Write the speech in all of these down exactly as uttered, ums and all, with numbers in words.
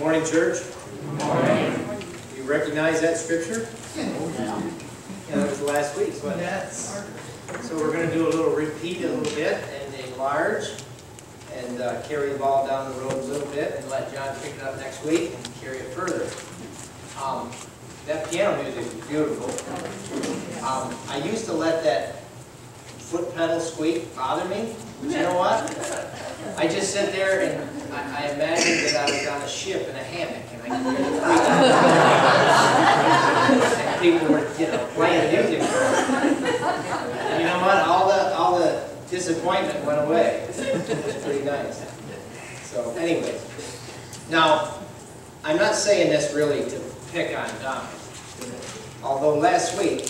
Good morning, church. Good morning. Do you recognize that scripture? Yeah. Yeah, that was last week's, wasn't it? So we're going to do a little repeat a little bit and enlarge and uh, carry the ball down the road a little bit and let John pick it up next week and carry it further. Um, that piano music is beautiful. Um, I used to let that foot pedal squeak bother me, but you know what? I just sit there and I, I imagined that I was on a ship in a hammock and I could hear the squeak. And people were, you know, playing music for me. And you know what? All the all the disappointment went away. It's pretty nice. So, anyways, now I'm not saying this really to pick on Dominic, although last week,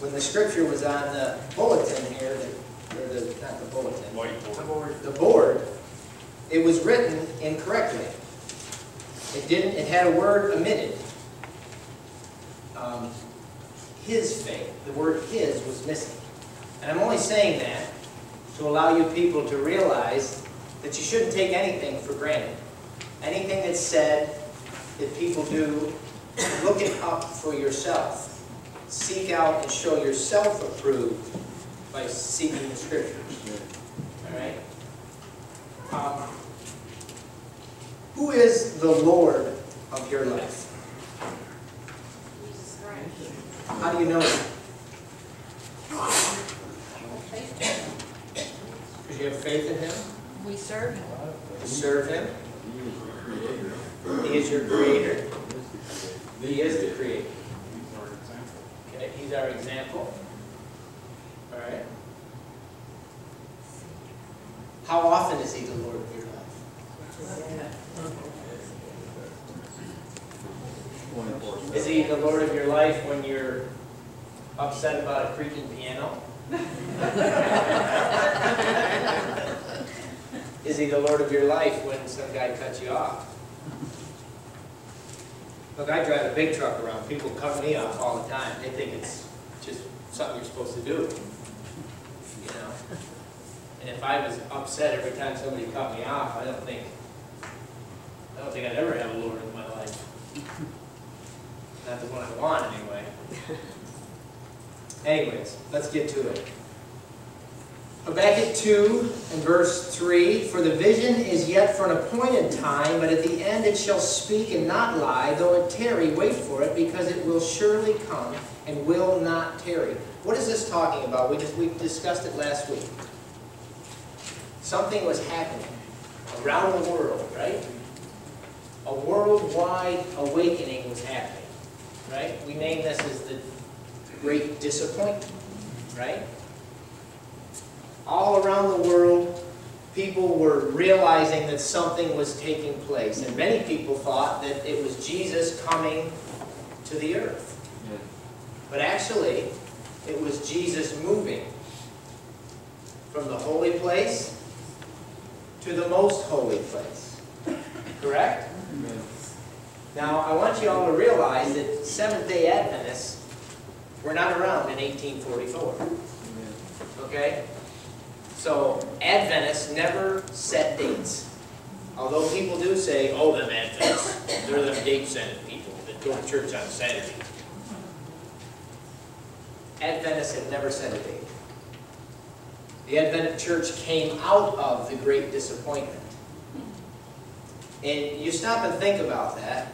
when the scripture was on the bulletin here, the, or the, not the bulletin, Whiteboard. the board, it was written incorrectly. It didn't. It had a word omitted. Um, his faith, the word his was missing. And I'm only saying that to allow you people to realize that you shouldn't take anything for granted. Anything that's said, that people do, look it up for yourself. Seek out and show yourself approved by seeking the scriptures. All right? Um, who is the Lord of your life? Jesus Christ. How do you know that? Because you have faith in Him? We serve Him. You serve Him? He is your Creator. He is the Creator. He's our example. All right. How often is He the Lord of your life? Is He the Lord of your life when you're upset about a creaking piano? Is He the Lord of your life when some guy cuts you off? Look, I drive a big truck around. People cut me off all the time. They think it's just something you're supposed to do, you know. And if I was upset every time somebody cut me off, I don't think, I don't think I'd ever have a Lord in my life. Not the one I want, anyway. Anyways, let's get to it. Habakkuk two and verse three, for the vision is yet for an appointed time, but at the end it shall speak and not lie, though it tarry, wait for it, because it will surely come and will not tarry. What is this talking about? We just we discussed it last week. Something was happening around the world, right? A worldwide awakening was happening, right? We name this as the Great Disappointment, right? All around the world, people were realizing that something was taking place. And many people thought that it was Jesus coming to the earth. Yeah. But actually, it was Jesus moving from the holy place to the most holy place. Correct? Yeah. Now, I want you all to realize that Seventh-day Adventists were not around in eighteen forty-four. Yeah. Okay? So, Adventists never set dates. Although people do say, oh, them Adventists, they're them date-setting people that go to church on Saturday. Adventists have never set a date. The Adventist church came out of the Great Disappointment. And you stop and think about that.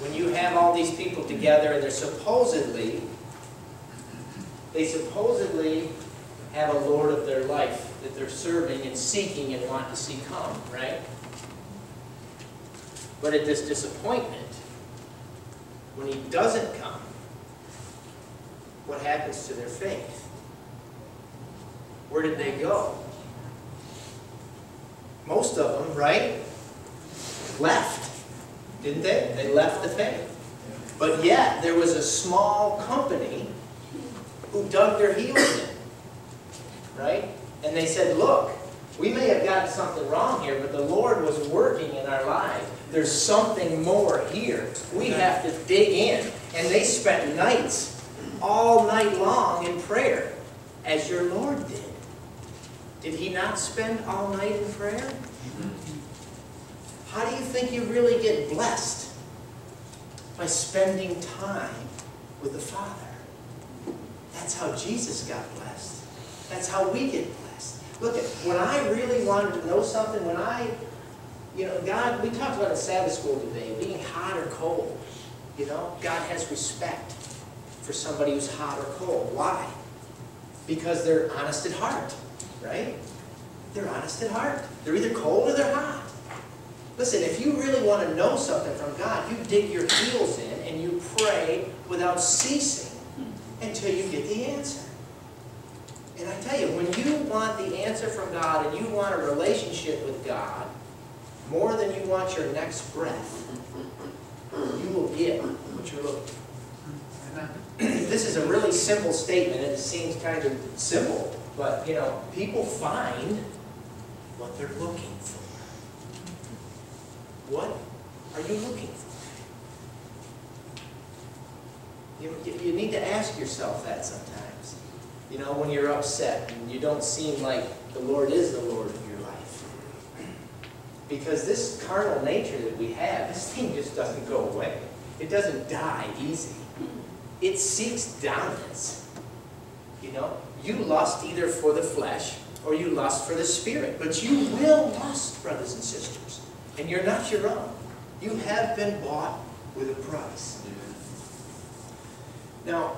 When you have all these people together and they're supposedly, they supposedly have a Lord of their life that they're serving and seeking and want to see come, right? But at this disappointment, when He doesn't come, what happens to their faith? Where did they go? Most of them, right, left, didn't they? They left the faith. But yet, there was a small company who dug their heels in. Right? And they said, look, we may have gotten something wrong here, but the Lord was working in our lives. There's something more here. We have to dig in. And they spent nights, all night long in prayer, as your Lord did. Did He not spend all night in prayer? How do you think you really get blessed? By spending time with the Father. That's how Jesus got blessed. That's how we get blessed. Look, at when I really wanted to know something, when I, you know, God, we talked about in Sabbath school today, being hot or cold. You know, God has respect for somebody who's hot or cold. Why? Because they're honest at heart, right? They're honest at heart. They're either cold or they're hot. Listen, if you really want to know something from God, you dig your heels in and you pray without ceasing until you get the answer. And I tell you, when you want the answer from God and you want a relationship with God, more than you want your next breath, you will get what you're looking for. This is a really simple statement, and it seems kind of simple, but, you know, people find what they're looking for. What are you looking for? You, you, you need to ask yourself that sometimes. You know, when you're upset and you don't seem like the Lord is the Lord of your life. Because this carnal nature that we have, this thing just doesn't go away. It doesn't die easy. It seeks dominance. You know, you lust either for the flesh or you lust for the spirit. But you will lust, brothers and sisters. And you're not your own. You have been bought with a price. Now,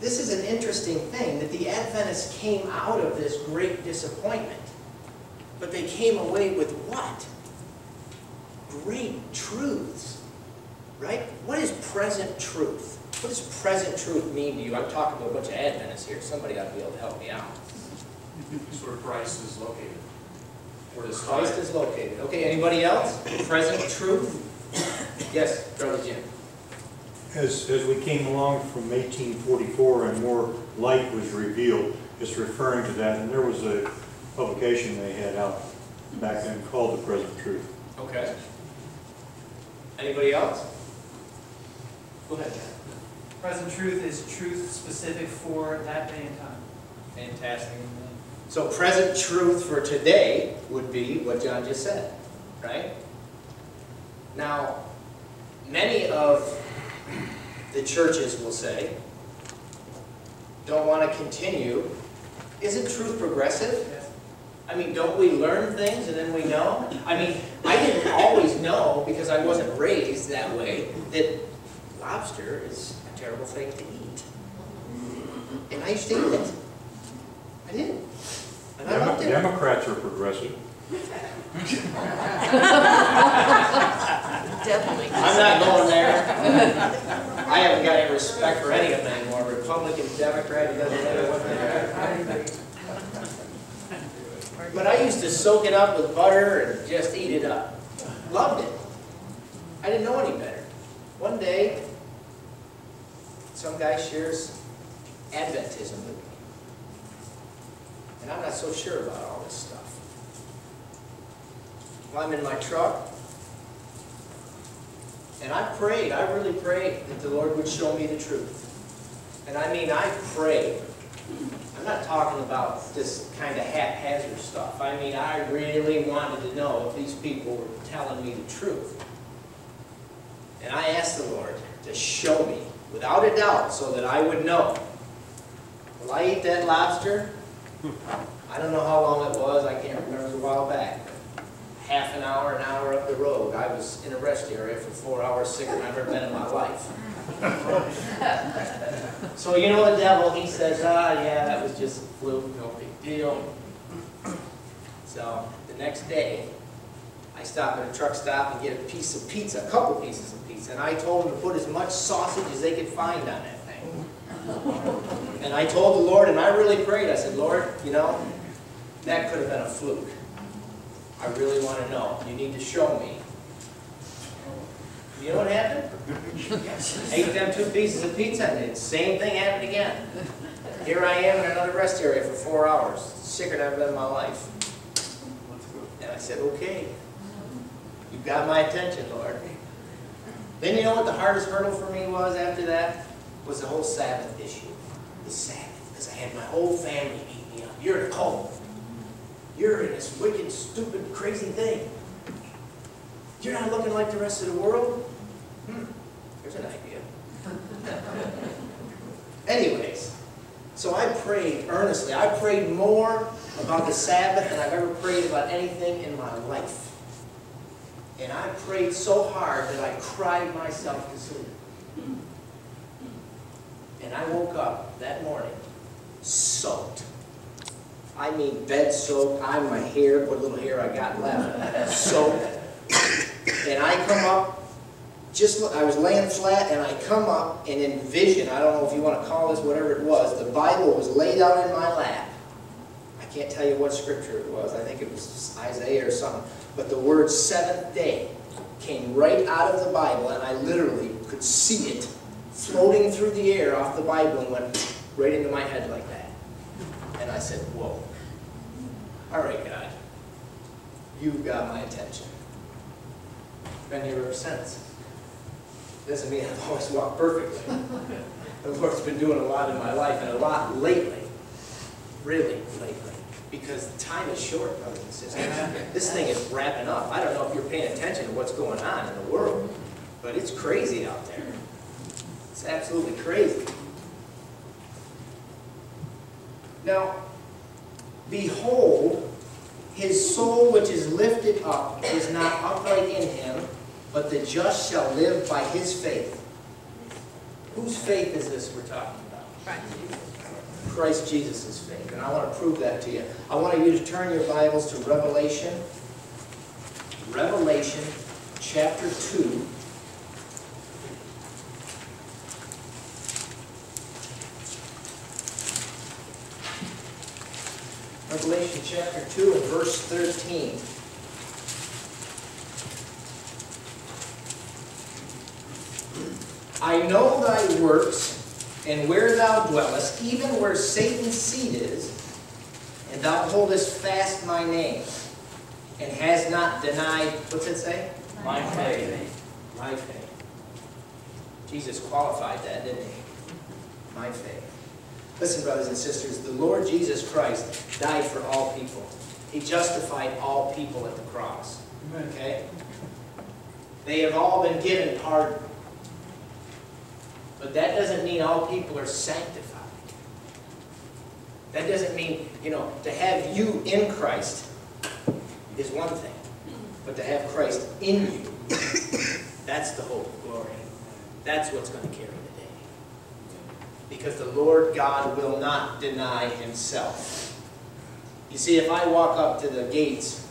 this is an interesting thing, that the Adventists came out of this great disappointment. But they came away with what? Great truths. Right? What is present truth? What does present truth mean to you? I'm talking to a bunch of Adventists here. Somebody ought to be able to help me out. It's where Christ is located. Where Christ is located. Okay, anybody else? Present truth? Yes, Brother Jim. As, as we came along from eighteen forty-four and more light was revealed, it's referring to that. And there was a publication they had out back then called The Present Truth. Okay. Anybody else? Go ahead, John. Present truth is truth specific for that day and time. Fantastic. So present truth for today would be what John just said, right? Now, many of the churches will say, don't want to continue. Isn't truth progressive? I mean, don't we learn things and then we know? I mean, I didn't always know, because I wasn't raised that way, that lobster is a terrible thing to eat. And I used to eat it. I did. And I loved it. Democrats are progressive. Definitely. I'm not going there. I haven't got any respect for any of them anymore. Republican, Democrat, it doesn't matter what they are. But I used to soak it up with butter and just eat it up. Loved it. I didn't know any better. One day, some guy shares Adventism with me. And I'm not so sure about all this stuff. Well, I'm in my truck. And I prayed. I really prayed that the Lord would show me the truth. And I mean, I prayed. I'm not talking about this kind of haphazard stuff. I mean, I really wanted to know if these people were telling me the truth. And I asked the Lord to show me, without a doubt, so that I would know. Will I eat that lobster? I don't know how long it was. I can't remember. It was a while back. Half an hour, an hour up the road. I was in a rest area for four hours, sicker than I've ever been in my life. So you know the devil, he says, ah, yeah, that was just a fluke, no big deal. So the next day, I stop at a truck stop and get a piece of pizza, a couple pieces of pizza, and I told them to put as much sausage as they could find on that thing. And I told the Lord, and I really prayed. I said, Lord, you know, that could have been a fluke. I really want to know. You need to show me. You know what happened? Ate them two pieces of pizza, and the same thing happened again. Here I am in another rest area for four hours. Sicker than I've been in my life. And I said, okay. You got my attention, Lord. Then you know what the hardest hurdle for me was after that? Was the whole Sabbath issue. The Sabbath, because I had my whole family beat me up. You're in a cult. You're in this wicked, stupid, crazy thing. You're not looking like the rest of the world? Hmm, there's an idea. Anyways, so I prayed earnestly. I prayed more about the Sabbath than I've ever prayed about anything in my life. And I prayed so hard that I cried myself to sleep. And I woke up that morning soaked. I mean bed soaked. I'm my hair, what little hair I got left, soaked. And I come up, just I was laying flat, and I come up and envision, I don't know if you want to call this whatever it was, the Bible was laid out in my lap. I can't tell you what scripture it was. I think it was Isaiah or something. But the word seventh day came right out of the Bible, and I literally could see it floating through the air off the Bible and went right into my head like that. And I said, whoa. All right, God. You've got my attention. Been here ever since. Doesn't mean I've always walked perfectly. The Lord's been doing a lot in my life, and a lot lately. Really lately. Because time is short, brothers and sisters. This thing is wrapping up. I don't know if you're paying attention to what's going on in the world, but it's crazy out there. It's absolutely crazy. Now, behold, his soul which is lifted up is not upright in him, but the just shall live by his faith. Whose faith is this we're talking about? Christ Jesus. Christ Jesus' faith. And I want to prove that to you. I want you to turn your Bibles to Revelation. Revelation chapter two. Revelation chapter two and verse thirteen. I know thy works, and where thou dwellest, even where Satan's seat is, and thou holdest fast my name, and hast not denied, what's it say? My faith. My faith. Jesus qualified that, didn't he? My faith. Listen, brothers and sisters, the Lord Jesus Christ died for all people. He justified all people at the cross. Okay? They have all been given pardon. But that doesn't mean all people are sanctified. That doesn't mean, you know, to have you in Christ is one thing. But to have Christ in you, that's the hope of glory. That's what's going to carry you. Because the Lord God will not deny himself. You see, if I walk up to the gates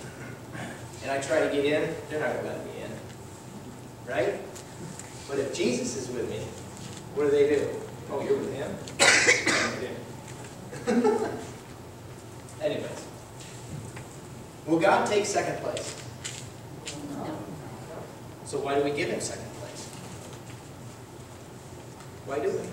and I try to get in, they're not going to let me in. Right? But if Jesus is with me, what do they do? Oh, you're with him? Anyways. Will God take second place? No. So why do we give him second place? Why do we?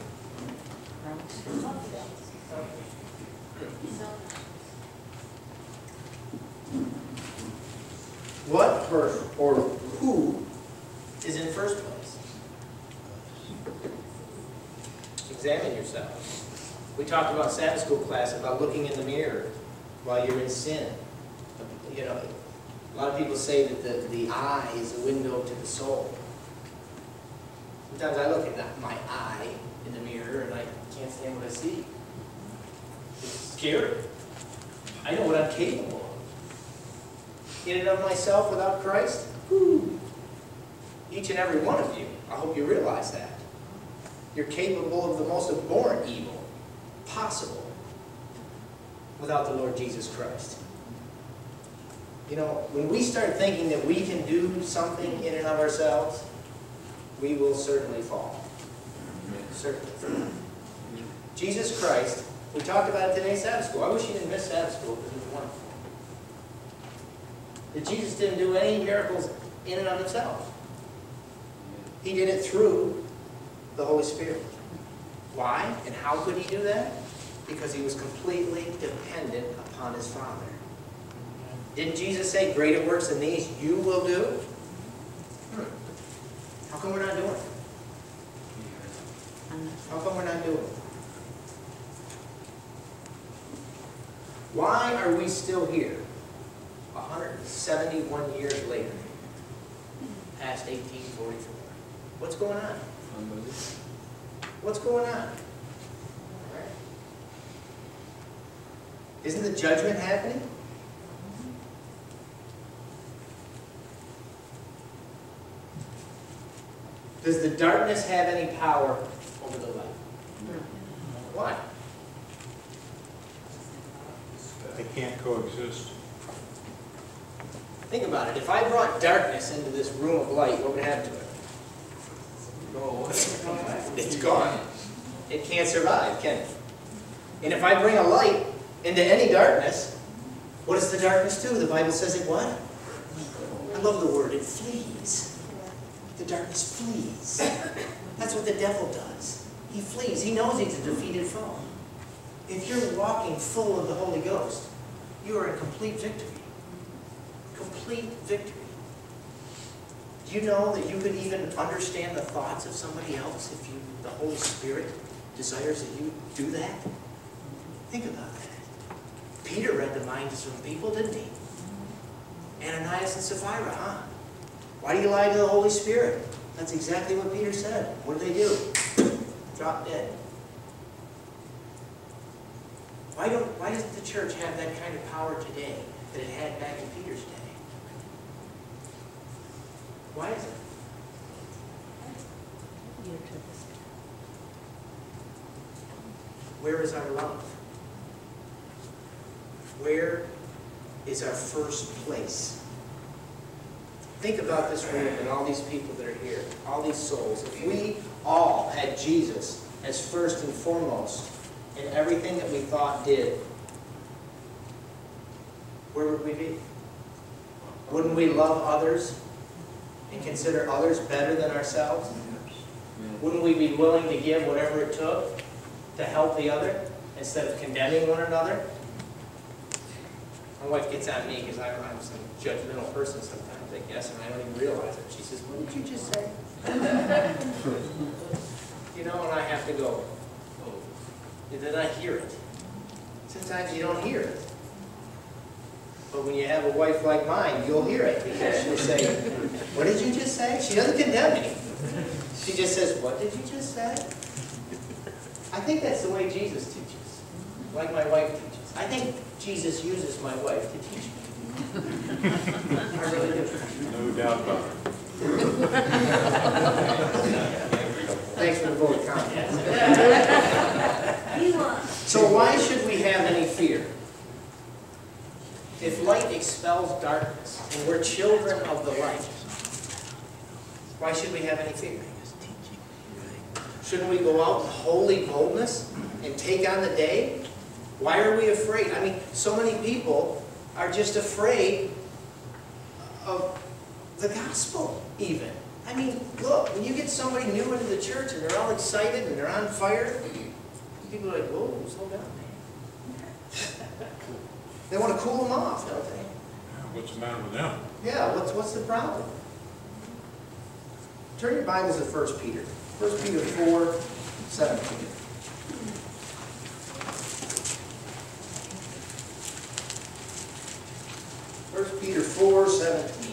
What person or who is in first place? Examine yourself. We talked about Sabbath school class about looking in the mirror while you're in sin. You know, a lot of people say that the, the eye is a window to the soul. Sometimes I look at my eye in the mirror and I can't stand what I see. It's scary. I know what I'm capable of. In and of myself without Christ, whoo, each and every one of you, I hope you realize that. You're capable of the most abhorrent evil possible without the Lord Jesus Christ. You know, when we start thinking that we can do something in and of ourselves, we will certainly fall. Certainly. Jesus Christ, we talked about it today in Sabbath school. I wish you didn't miss Sabbath school because it was wonderful. That Jesus didn't do any miracles in and of himself. He did it through the Holy Spirit. Why? And how could he do that? Because he was completely dependent upon his Father. Didn't Jesus say, greater works than these you will do? Hmm. How come we're not doing it? How come we're not doing it? Why are we still here one hundred seventy-one years later? past eighteen forty-four. What's going on? What's going on? Isn't the judgment happening? Does the darkness have any power over the light? Why? They can't coexist. Think about it. If I brought darkness into this room of light, what would happen to it? Go away. It's gone. It can't survive, can it? And if I bring a light into any darkness, what does the darkness do? The Bible says it what? I love the word. It flees. The darkness flees. That's what the devil does. He flees. He knows he's a defeated foe. If you're walking full of the Holy Ghost, you are in complete victory. Complete victory. Do you know that you could even understand the thoughts of somebody else if you, the Holy Spirit desires that you do that? Think about that. Peter read the minds of people, didn't he? Ananias and Sapphira, huh? Why do you lie to the Holy Spirit? That's exactly what Peter said. What did they do? Drop dead. Why don't, why doesn't the church have that kind of power today that it had back in Peter's day? Why is it? Where is our love? Where is our first place? Think about this room and all these people that are here, all these souls. If we all had Jesus as first and foremost in everything that we thought did, where would we be? Wouldn't we love others and consider others better than ourselves? Wouldn't we be willing to give whatever it took to help the other instead of condemning one another? My wife gets at me because I'm some judgmental person sometimes, I guess, and I don't even realize it. She says, "What did you just say?" You know, and I have to go, oh. And then I hear it. Sometimes you don't hear it. But when you have a wife like mine, you'll hear it, because she'll say, "What did you just say?" She doesn't condemn me. She just says, "What did you just say?" I think that's the way Jesus teaches, like my wife teaches. I think Jesus uses my wife to teach me. I really do. No doubt about it. Thanks for the vote, Tom. So why should we have any fear? If light expels darkness, and we're children of the light, why should we have any fear? Shouldn't we go out in holy boldness and take on the day? Why are we afraid? I mean, so many people are just afraid of the gospel, even. I mean, look, when you get somebody new into the church and they're all excited and they're on fire, people are like, whoa, slow down, man. They want to cool them off, don't they? What's the matter with them? Yeah, what's, what's the problem? Turn your Bibles to First Peter. First Peter four, seventeen. First Peter four, seventeen.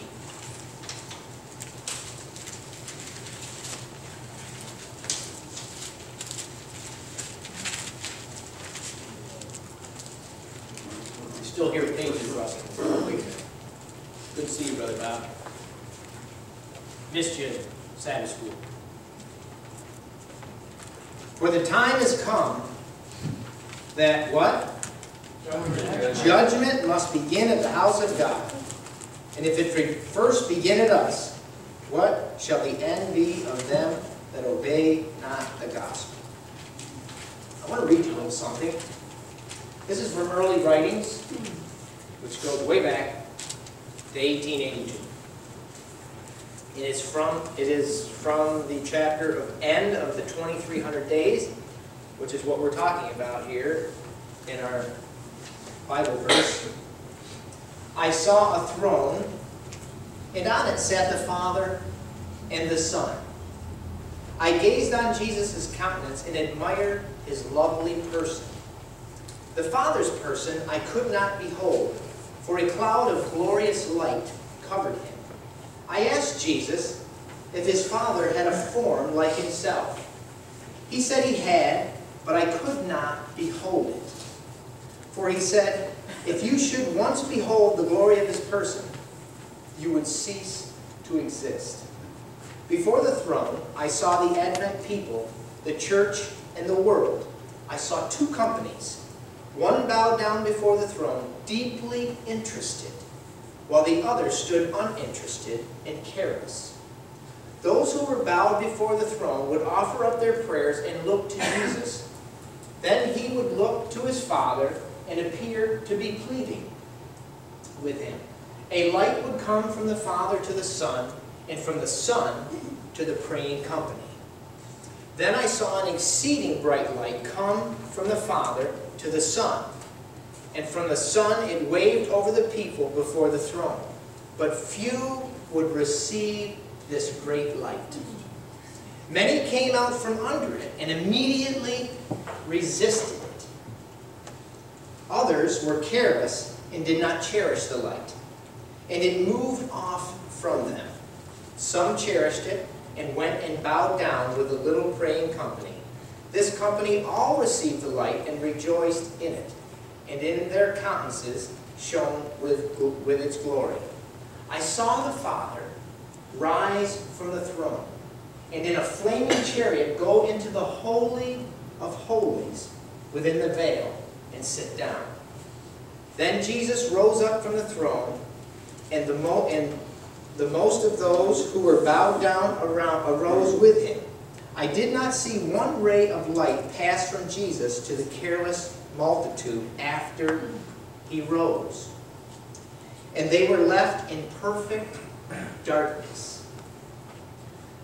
I still hear pages rustling. Good to see you, Brother Bob. Missed you, Sabbath school. For the time has come that what? Judgment. Judgment must begin at the house of God. And if it first begin at us, what shall the end be of them that obey not the gospel? I want to read you a little something. This is from early writings, which goes way back to eighteen eighty-two. It is from, it is from the chapter of end of the twenty-three hundred days, which is what we're talking about here in our Bible verse. I saw a throne, and on it sat the Father and the Son. I gazed on Jesus' countenance and admired his lovely person. The Father's person I could not behold, for a cloud of glorious light covered him. I asked Jesus, if his father had a form like himself. He said he had, but I could not behold it. For he said, if you should once behold the glory of his person, you would cease to exist. Before the throne, I saw the Advent people, the church, and the world. I saw two companies. One bowed down before the throne, deeply interested, while the other stood uninterested and careless. Those who were bowed before the throne would offer up their prayers and look to Jesus. Then he would look to his Father and appear to be pleading with him. A light would come from the Father to the Son, and from the Son to the praying company. Then I saw an exceeding bright light come from the Father to the Son, and from the Son it waved over the people before the throne. But few would receive this great light. Many came out from under it and immediately resisted it. Others were careless and did not cherish the light, and it moved off from them. Some cherished it and went and bowed down with the little praying company. This company all received the light and rejoiced in it, and in their countenances shone with, with its glory. I saw the Father rise from the throne, and in a flaming chariot go into the Holy of Holies within the veil and sit down. Then Jesus rose up from the throne, and the, mo and the most of those who were bowed down around arose with him. I did not see one ray of light pass from Jesus to the careless multitude after he rose, and they were left in perfect darkness.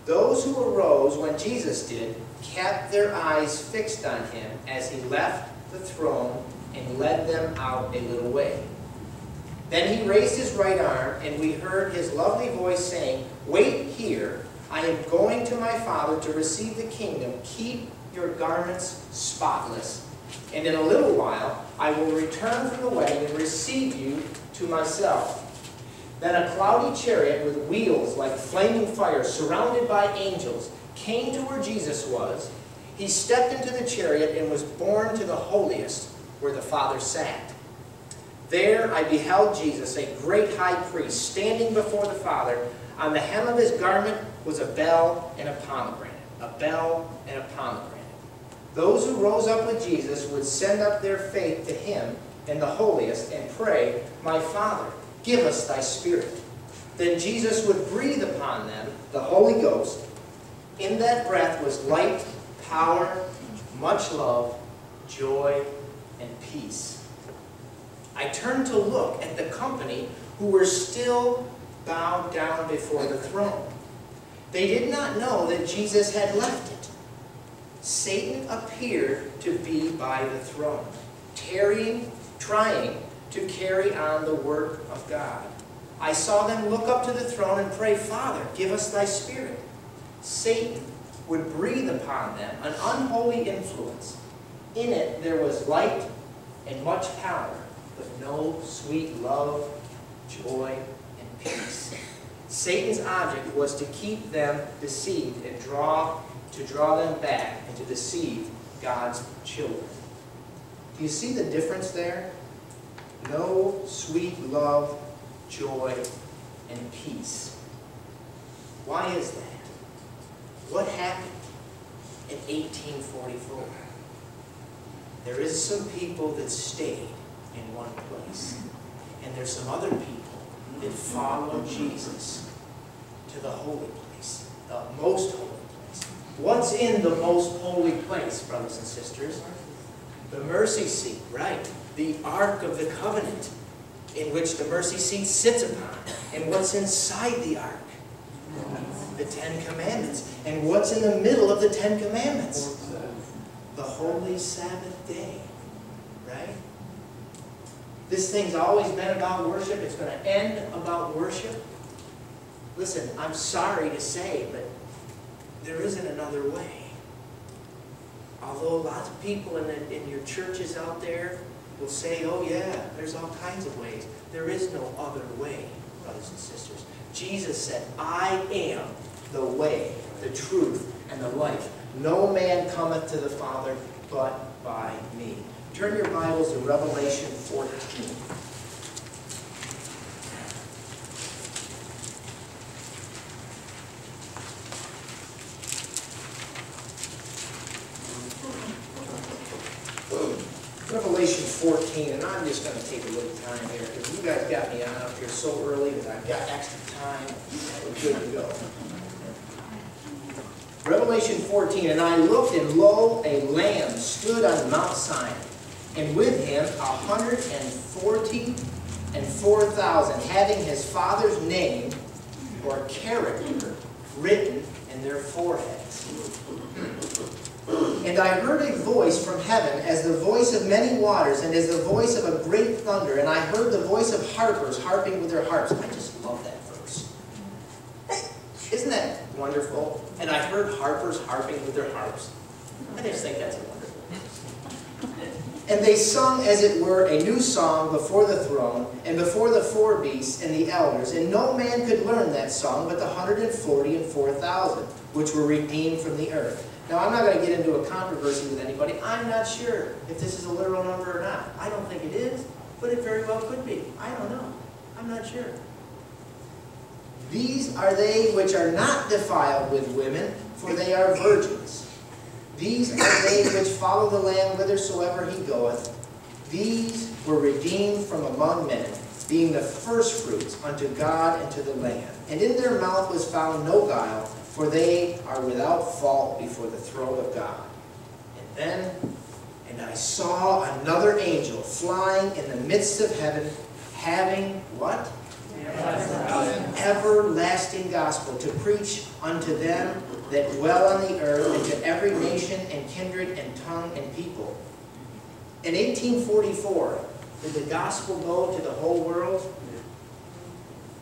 Those who arose when Jesus did kept their eyes fixed on him as he left the throne and led them out a little way. Then he raised his right arm, and we heard his lovely voice saying, "Wait here, I am going to my Father to receive the kingdom. Keep your garments spotless, and in a little while I will return from the wedding and receive you to myself." Then a cloudy chariot with wheels like flaming fire, surrounded by angels, came to where Jesus was. He stepped into the chariot and was borne to the holiest, where the Father sat. There I beheld Jesus, a great high priest, standing before the Father. On the hem of his garment was a bell and a pomegranate, a bell and a pomegranate. Those who rose up with Jesus would send up their faith to him in the holiest and pray, "My Father, give us thy Spirit." Then Jesus would breathe upon them the Holy Ghost. In that breath was light, power, much love, joy, and peace. I turned to look at the company who were still bowed down before the throne. They did not know that Jesus had left it. Satan appeared to be by the throne, tarrying, trying to carry on the work of God. I saw them look up to the throne and pray, "Father, give us thy Spirit." Satan would breathe upon them an unholy influence. In it there was light and much power, but no sweet love, joy, and peace. Satan's object was to keep them deceived and draw, to draw them back and to deceive God's children. Do you see the difference there? No sweet love, joy, and peace. Why is that? What happened in eighteen forty-four? There is some people that stayed in one place, and there's some other people that followed Jesus to the holy place, the most holy place. What's in the most holy place, brothers and sisters? The mercy seat, right? The Ark of the Covenant, in which the mercy seat sits upon. And what's inside the Ark? The Ten Commandments. And what's in the middle of the Ten Commandments? The Holy Sabbath Day, right? This thing's always been about worship. It's going to end about worship. Listen, I'm sorry to say, but there isn't another way. Although lots of people in, the, in your churches out there will say, "Oh yeah, there's all kinds of ways." There is no other way, brothers and sisters. Jesus said, "I am the way, the truth, and the life. No man cometh to the Father but by me. Turn your Bibles to Revelation fourteen. Revelation fourteen, and I'm just going to take a little time here because you guys got me on up here so early that I've got extra time. We're good to go. Revelation fourteen, and I looked, and lo, a Lamb stood on Mount Zion, and with him a hundred and forty and four thousand, having his Father's name or character written in their foreheads. And I heard a voice from heaven, as the voice of many waters, and as the voice of a great thunder, and I heard the voice of harpers harping with their harps. I just love that verse. Isn't that wonderful? And I heard harpers harping with their harps. I just think that's wonderful. And they sung, as it were, a new song before the throne, and before the four beasts and the elders. And no man could learn that song but the hundred and forty and four thousand, which were redeemed from the earth. Now, I'm not going to get into a controversy with anybody. I'm not sure if this is a literal number or not. I don't think it is, but it very well could be. I don't know. I'm not sure. These are they which are not defiled with women, for they are virgins. These are they which follow the Lamb whithersoever he goeth. These were redeemed from among men, being the firstfruits unto God and to the Lamb. And in their mouth was found no guile, for they are without fault before the throne of God. And then, and I saw another angel flying in the midst of heaven, having what? Everlasting gospel to preach unto them that dwell on the earth, and to every nation and kindred and tongue and people. In eighteen forty-four, did the gospel go to the whole world?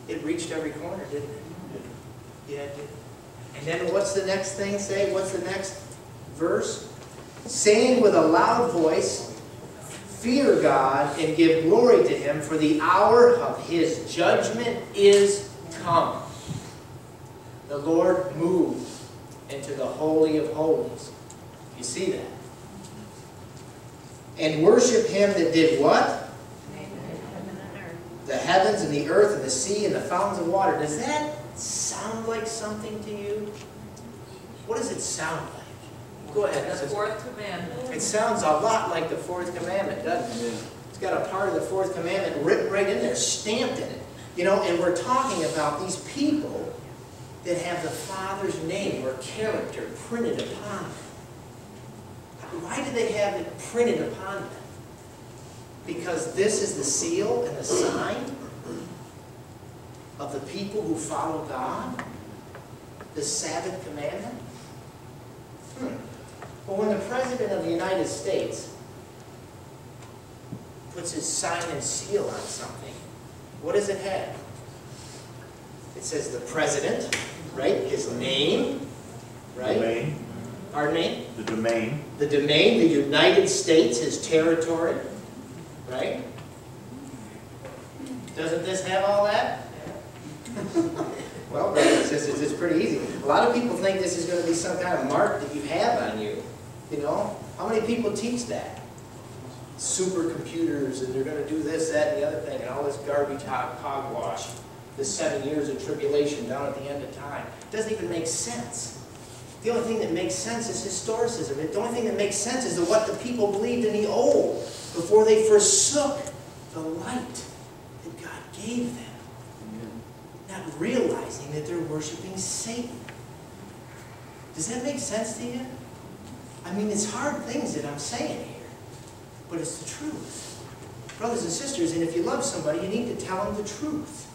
It reached every corner, didn't it? Yeah, it did. And then what's the next thing say? What's the next verse? Saying with a loud voice, fear God and give glory to him, for the hour of his judgment is come. The Lord moves into the Holy of Holies. You see that? And worship him that did what? Made the heavens and the earth and the sea and the fountains of water. Does that sound like something to you? What does it sound like? Go ahead. The fourth commandment. It sounds a lot like the fourth commandment, doesn't it? It's got a part of the fourth commandment written right in there, stamped in it. You know, and we're talking about these people that have the Father's name or character printed upon them. Why do they have it printed upon them? Because this is the seal and the sign of the people who follow God, the Sabbath commandment. Hmm. But when the President of the United States puts his sign and seal on something, what does it have? It says the President, right? His name, right? Domain. Our name? The domain. The domain, the United States, his territory, right? Doesn't this have all that? Well, brothers and sisters, it's pretty easy. A lot of people think this is going to be some kind of mark that you have on you. You know? How many people teach that? Supercomputers, and they're going to do this, that, and the other thing, and all this garbage hogwash, the seven years of tribulation down at the end of time. It doesn't even make sense. The only thing that makes sense is historicism. The only thing that makes sense is what the people believed in the old before they forsook the light that God gave them. Not realizing that they're worshiping Satan. Does that make sense to you? I mean, it's hard things that I'm saying here, but it's the truth. Brothers and sisters, and if you love somebody, you need to tell them the truth.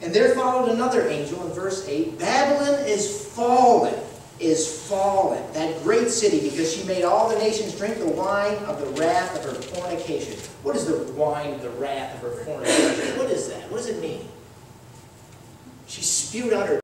And there followed another angel in verse eight. Babylon is fallen, is fallen, that great city, because she made all the nations drink the wine of the wrath of her fornication. What is the wine of the wrath of her fornication? What is that? What does it mean? She spewed out her